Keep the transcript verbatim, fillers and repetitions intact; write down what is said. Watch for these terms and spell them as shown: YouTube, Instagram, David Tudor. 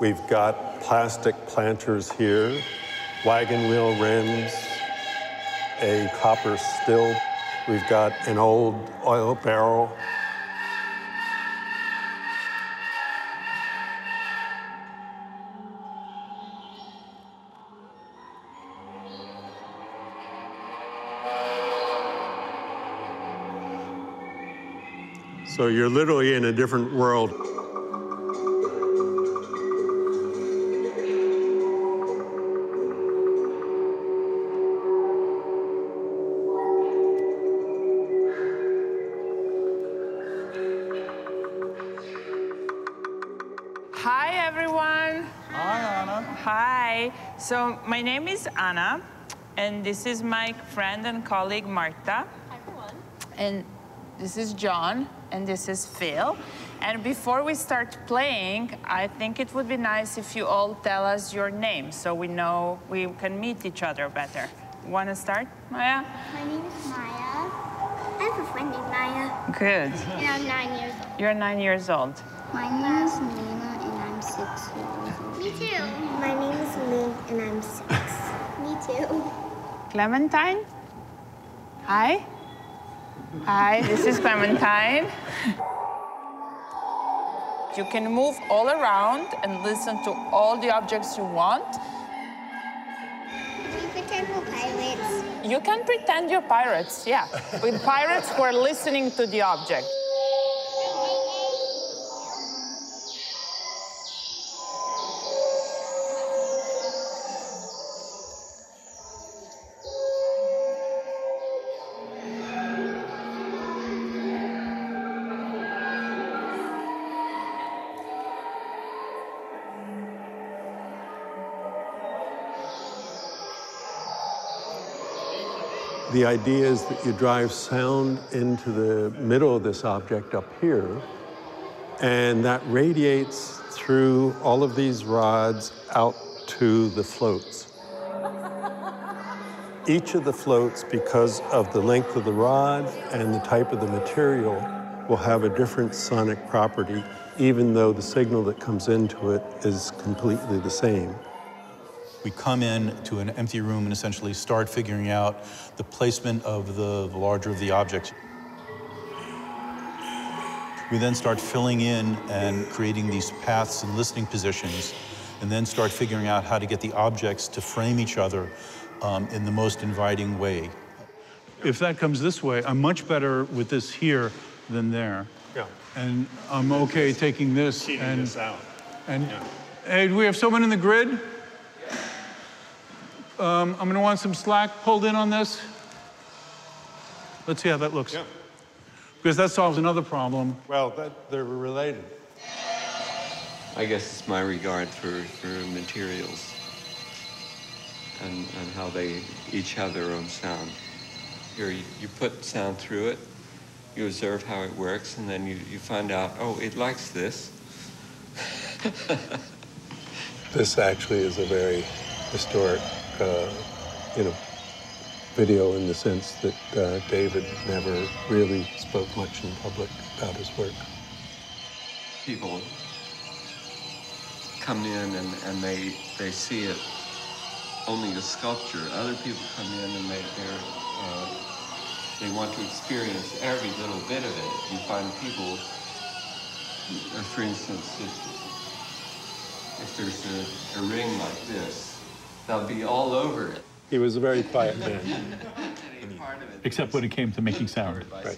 We've got plastic planters here, wagon wheel rims, a copper still. We've got an old oil barrel. So you're literally in a different world. Hi, everyone. Hi, Anna. Hi. So my name is Anna, and this is my friend and colleague, Marta. Hi, everyone. And this is John. And this is Phil. And before we start playing, I think it would be nice if you all tell us your name so we know we can meet each other better. Want to start, Maya? My name is Maya. I have a friend named Maya. Good. And I'm nine years old. You're nine years old. My name is Lena, and I'm six years old. Me too. My name is Lynn, and I'm six. Me too. Clementine? Hi. Hi, this is Clementine. You can move all around and listen to all the objects you want. Can we pretend we're pirates? You can pretend you're pirates, yeah. With pirates who are listening to the object. The idea is that you drive sound into the middle of this object up here, and that radiates through all of these rods out to the floats. Each of the floats, because of the length of the rod and the type of the material, will have a different sonic property, even though the signal that comes into it is completely the same. We come in to an empty room and essentially start figuring out the placement of the, the larger of the objects. We then start filling in and creating these paths and listening positions, and then start figuring out how to get the objects to frame each other um, in the most inviting way. If that comes this way, I'm much better with this here than there. Yeah. And I'm okay taking this Cheating and... this out. And, yeah. Hey, do we have someone in the grid? Um, I'm gonna want some slack pulled in on this. Let's see how that looks. Yeah. Because that solves another problem. Well, that, they're related. I guess it's my regard for, for materials and, and how they each have their own sound. Here, you, you put sound through it, you observe how it works, and then you, you find out, oh, it likes this. This actually is a very historic Uh, you know, video in the sense that uh, David never really spoke much in public about his work. People come in and, and they, they see it only as sculpture. Other people come in and they, they're, uh, they want to experience every little bit of it. You find people, uh, for instance, if, if there's a, a ring like this, they'll be all over it. He was a very quiet man. Except when it came to making sound. Right.